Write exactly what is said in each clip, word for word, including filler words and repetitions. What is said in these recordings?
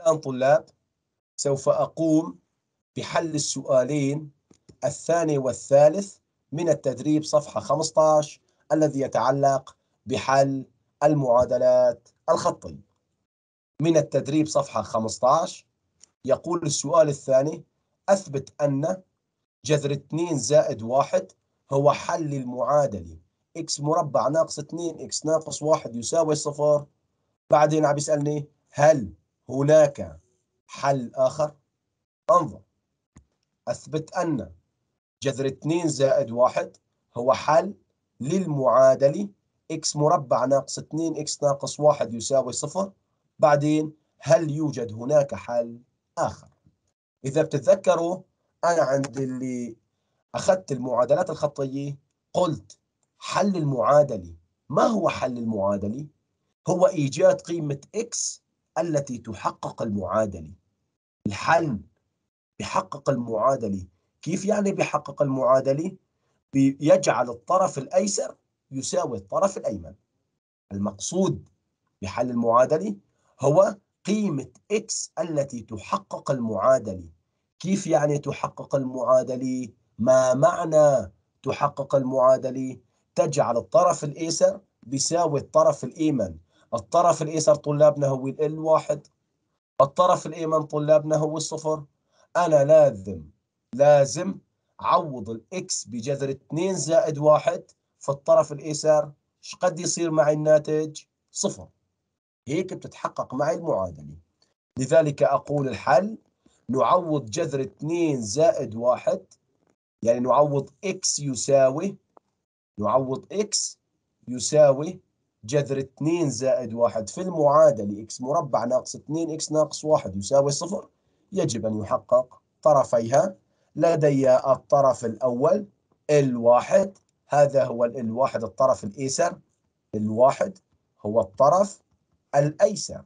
الآن طلاب سوف أقوم بحل السؤالين الثاني والثالث من التدريب صفحة خمسة عشر الذي يتعلق بحل المعادلات الخطية. من التدريب صفحة خمسة عشر يقول السؤال الثاني: أثبت أن جذر اثنين زائد واحد هو حل المعادلة x مربع ناقص اثنين x ناقص واحد يساوي صفر. بعدين عم يسألني هل هناك حل آخر؟ انظر، أثبت أن جذر اثنين زائد واحد هو حل للمعادلة x مربع ناقص اثنين x ناقص واحد يساوي صفر. بعدين هل يوجد هناك حل آخر؟ إذا بتتذكروا أنا عند اللي أخذت المعادلات الخطية قلت حل المعادلة، ما هو حل المعادلة؟ هو إيجاد قيمة x التي تحقق المعادلة. الحل بحقق المعادلة، كيف يعني بحقق المعادلة؟ بيجعل الطرف الأيسر يساوي الطرف الأيمن. المقصود بحل المعادلة هو قيمة x التي تحقق المعادلة. كيف يعني تحقق المعادلة؟ ما معنى تحقق المعادلة؟ تجعل الطرف الأيسر بيساوي الطرف الأيمن. الطرف الأيسر طلابنا هو ال واحد، الطرف الأيمن طلابنا هو الصفر. أنا لازم لازم عوض الإكس بجذر اثنين زائد واحد في الطرف الأيسر، ايش قد يصير معي الناتج؟ صفر. هيك بتتحقق معي المعادلة. لذلك أقول الحل: نعوض جذر اثنين زائد واحد، يعني نعوض إكس يساوي نعوض إكس يساوي جذر اثنين زائد واحد في المعادلة إكس مربع ناقص اثنين إكس ناقص واحد يساوي صفر. يجب أن يحقق طرفيها. لدي الطرف الأول الواحد، هذا هو الواحد الطرف الأيسر، الواحد هو الطرف الأيسر.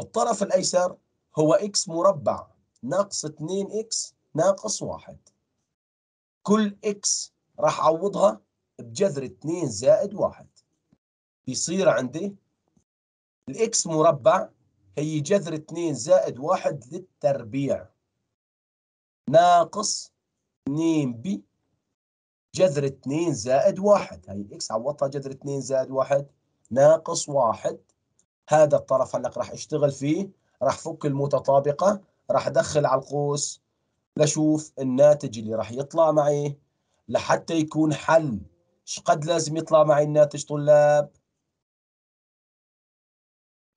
الطرف الأيسر هو إكس مربع ناقص اثنين إكس ناقص واحد. كل إكس راح أعوضها بجذر اثنين زائد واحد، بيصير عندي الإكس مربع هي جذر اثنين زائد واحد للتربيع ناقص اثنين بي جذر اثنين زائد واحد. هي اكس عوضتها جذر اثنين زائد واحد ناقص واحد. هذا الطرف هلق راح اشتغل فيه، راح فك المتطابقة، راح ادخل على القوس لشوف الناتج اللي راح يطلع معي لحتى يكون حل. شقد لازم يطلع معي الناتج طلاب؟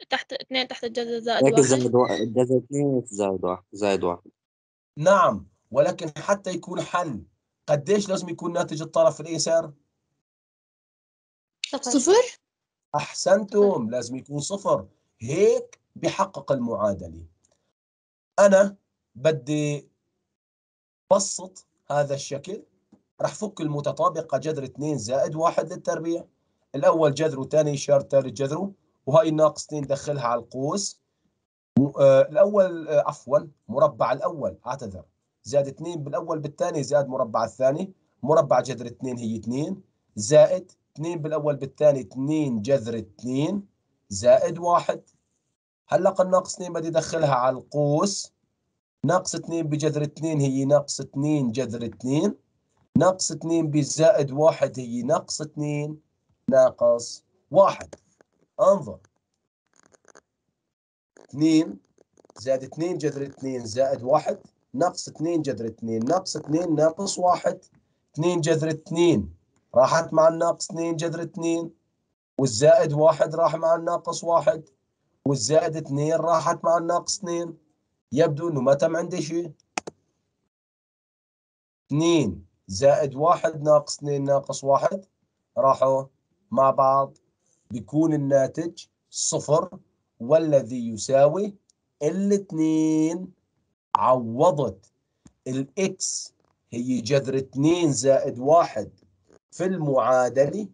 تحت اثنين تحت الجذر زائد واحد. جذر اثنين زائد واحد زائد واحد. نعم، ولكن حتى يكون حل قديش لازم يكون ناتج الطرف الأيسر؟ صفر. أحسنتم، لازم يكون صفر. هيك بحقق المعادلة. أنا بدي بسط هذا الشكل، رح فك المتطابقة جذر اثنين زائد واحد للتربيع، الأول جذره، ثاني جذره، ثالث جذره، وهي ناقص اثنين دخلها على القوس. الأول عفوا مربع الأول، أعتذر، زائد اثنين بالأول بالثاني، زائد مربع الثاني، مربع جذر اثنين هي اثنين، زائد اثنين بالأول بالثاني اثنين جذر اثنين زائد واحد. هلا الناقص اثنين بدي أدخلها على القوس، ناقص اثنين بجذر اثنين هي ناقص اثنين جذر اثنين، ناقص اثنين بزائد واحد هي ناقص اثنين ناقص واحد. انظر، اثنين زائد اثنين جذر اثنين زائد واحد ناقص اثنين جذر اثنين ناقص اثنين ناقص واحد. اثنين جذر اثنين راحت مع الناقص اثنين جذر اثنين، والزائد واحد راح مع الناقص واحد، والزائد اثنين راحت مع الناقص اثنين. يبدو انه ما تم عندي شيء. اثنين زائد واحد ناقص اثنين ناقص واحد راحوا مع بعض، بيكون الناتج صفر والذي يساوي الاثنين. عوضت الإكس هي جذر اثنين زائد واحد في المعادلة،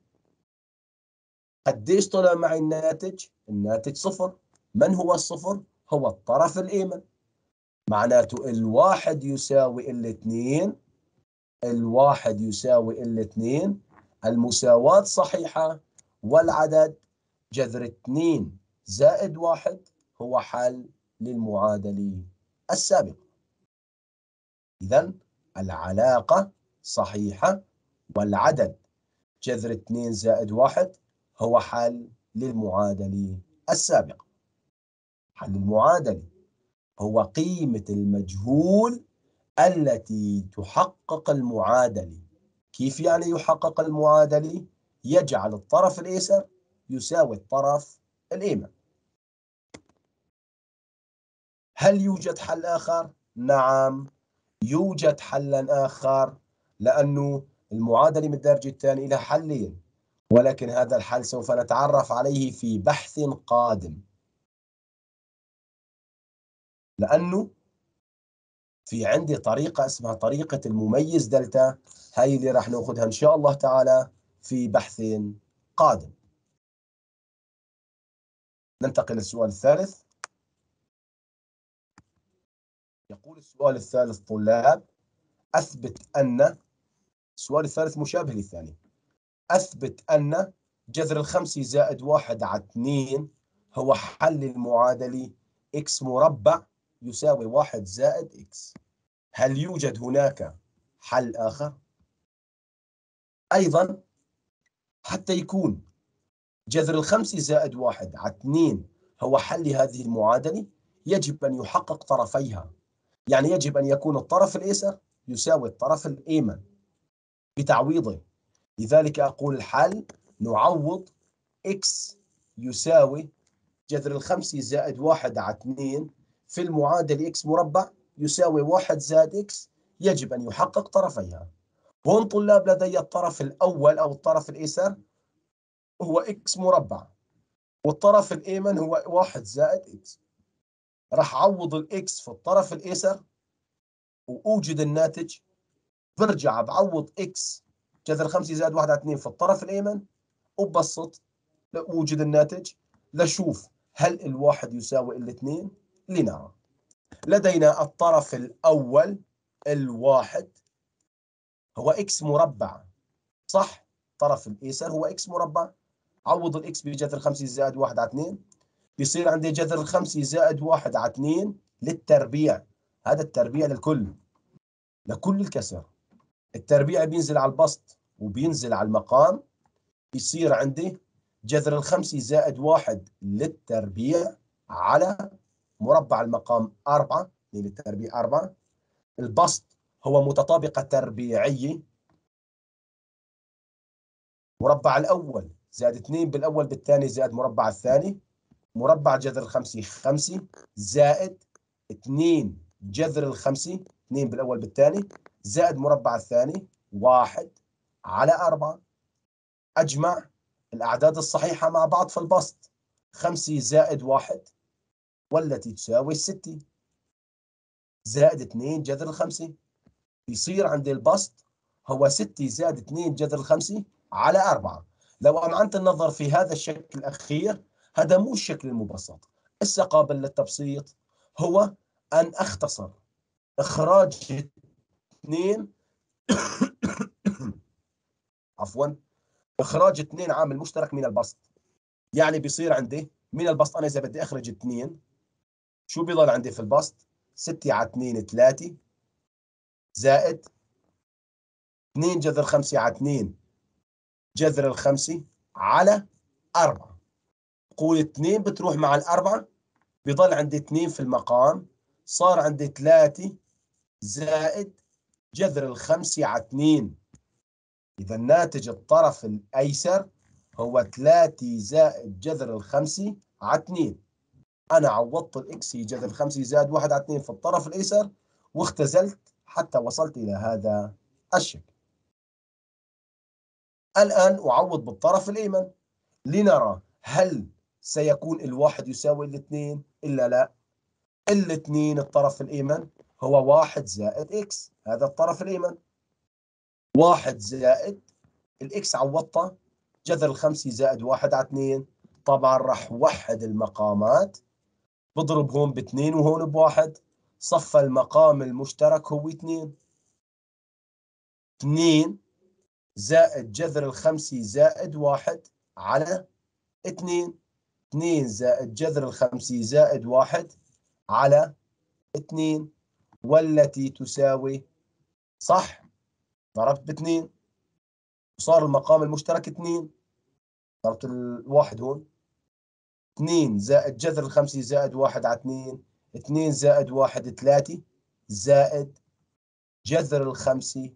قديش طلع معي الناتج؟ الناتج صفر. من هو الصفر؟ هو الطرف الأيمن. معناته الواحد يساوي الاثنين، الواحد يساوي الاثنين، المساواة صحيحة، والعدد جذر اثنين زائد واحد هو حل للمعادلة السابقة. إذن العلاقة صحيحة، والعدد جذر اثنين زائد واحد هو حل للمعادلة السابقة. حل المعادلة هو قيمة المجهول التي تحقق المعادلة. كيف يعني يحقق المعادلة؟ يجعل الطرف الأيسر يساوي الطرف الأيمن. هل يوجد حل آخر؟ نعم يوجد حل آخر، لأنه المعادلة من الدرجة الثانية لها حلين، ولكن هذا الحل سوف نتعرف عليه في بحث قادم، لأنه في عندي طريقة اسمها طريقة المميز دلتا، هاي اللي راح ناخذها إن شاء الله تعالى في بحث قادم. ننتقل للسؤال الثالث. يقول السؤال الثالث طلاب أثبت أن، السؤال الثالث مشابه للثاني، أثبت أن جذر الخمسة زائد واحد على اثنين هو حل المعادلة إكس مربع يساوي واحد زائد إكس. هل يوجد هناك حل آخر؟ أيضا حتى يكون جذر الخمسة زائد واحد على اثنين هو حل هذه المعادلة يجب أن يحقق طرفيها، يعني يجب أن يكون الطرف الأيسر يساوي الطرف الأيمن بتعويضه. لذلك أقول الحل نعوض إكس يساوي جذر الخمسة زائد واحد على اثنين في المعادلة إكس مربع يساوي واحد زائد إكس، يجب أن يحقق طرفيها. هون طلاب لدي الطرف الأول أو الطرف الأيسر هو إكس مربع، والطرف الأيمن هو واحد زائد إكس. راح أعوض الإكس في الطرف الأيسر وأوجد الناتج، برجع بعوض إكس جذر خمسة زائد واحد على اثنين في الطرف الأيمن وببسط لأوجد الناتج لشوف هل الواحد يساوي الاثنين. لنرى لدينا الطرف الأول الواحد هو إكس مربع، صح؟ الطرف الأيسر هو إكس مربع، عوض الإكس بجذر خمسة زائد واحد على اثنين، بيصير عندي جذر الخمسة زائد واحد على اثنين للتربيع، هذا التربيع للكل لكل الكسر، التربيع بينزل على البسط وبينزل على المقام، يصير عندي جذر الخمسة زائد واحد للتربيع على مربع المقام أربعة للتربيع أربعة، البسط هو متطابقة تربيعية، مربع الأول زائد اثنين بالأول بالثاني زائد مربع الثاني، مربع جذر الخمسة خمسة زائد اثنين جذر الخمسة اثنين بالأول بالثاني زائد مربع الثاني واحد على أربعة. أجمع الأعداد الصحيحة مع بعض في البسط، خمسة زائد واحد والتي تساوي ستة زائد اثنين جذر الخمسة، يصير عندي البسط هو ستة زائد اثنين جذر الخمسة على أربعة. لو أمعنت النظر في هذا الشكل الأخير، هذا مو الشكل المبسط، إسا قابل للتبسيط هو أن أختصر إخراج اثنين عفوا إخراج اثنين عامل مشترك من البسط، يعني بيصير عندي من البسط أنا إذا بدي أخرج اثنين شو بيضل عندي في البسط؟ ستة على اثنين ثلاثة زائد اثنين جذر خمسة على اثنين جذر الخمسة على أربعة. قول اثنين بتروح مع الأربعة، بيضل عندي اثنين في المقام، صار عندي ثلاثة زائد جذر الخمسة على اثنين. إذا ناتج الطرف الأيسر هو ثلاثة زائد جذر الخمسة على اثنين. أنا عوضت الإكس جذر خمسة زائد واحد على اثنين في الطرف الأيسر واختزلت حتى وصلت إلى هذا الشكل. الآن أعوض بالطرف الأيمن لنرى هل سيكون الواحد يساوي الاثنين؟ إلا لا، الاثنين الطرف الأيمن هو واحد زائد إكس، هذا الطرف الأيمن، واحد زائد الإكس عوضته جذر الخمسة زائد واحد على اثنين، طبعا راح وحد المقامات، بضرب هون باثنين وهون بواحد، صفى المقام المشترك هو اثنين، اثنين زائد جذر الخمسة زائد واحد على اثنين. اثنين زائد جذر الخمسين زائد واحد على اثنين والتي تساوي، صح؟ ضربت باثنين وصار المقام المشترك اثنين، ضربت الواحد هون. اثنين زائد جذر الخمسين زائد واحد على اثنين، اثنين زائد واحد ثلاثة زائد جذر الخمسين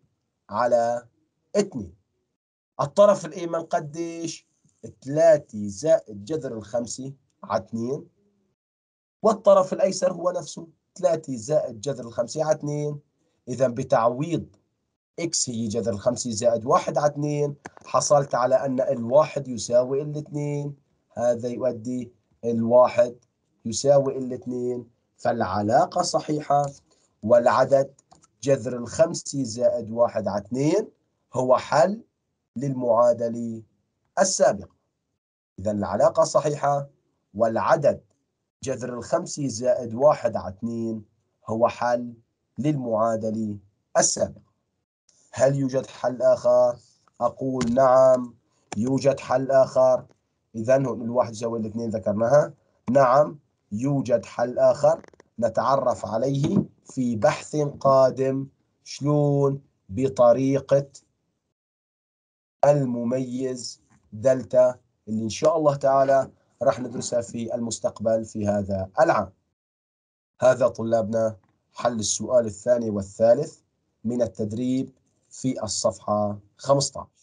على اثنين. الطرف الأيمن قديش؟ ثلاثة زائد جذر الخمسة على اثنين، والطرف الأيسر هو نفسه ثلاثة زائد جذر الخمسة على اثنين. إذا بتعويض إكس هي جذر الخمسة زائد واحد على اثنين، حصلت على أن الواحد يساوي الاثنين، هذا يؤدي الواحد يساوي الاثنين، فالعلاقة صحيحة. والعدد جذر الخمسة زائد واحد على اثنين هو حل للمعادلة السابقة. إذا العلاقة صحيحة، والعدد جذر الخمسة زائد واحد على اثنين هو حل للمعادلة السابقة. هل يوجد حل آخر؟ أقول نعم يوجد حل آخر. إذا الواحد يساوي الاثنين ذكرناها. نعم يوجد حل آخر نتعرف عليه في بحث قادم. شلون؟ بطريقة المميز دلتا اللي إن شاء الله تعالى راح ندرسها في المستقبل في هذا العام. هذا طلابنا حل السؤال الثاني والثالث من التدريب في الصفحة خمسة عشر.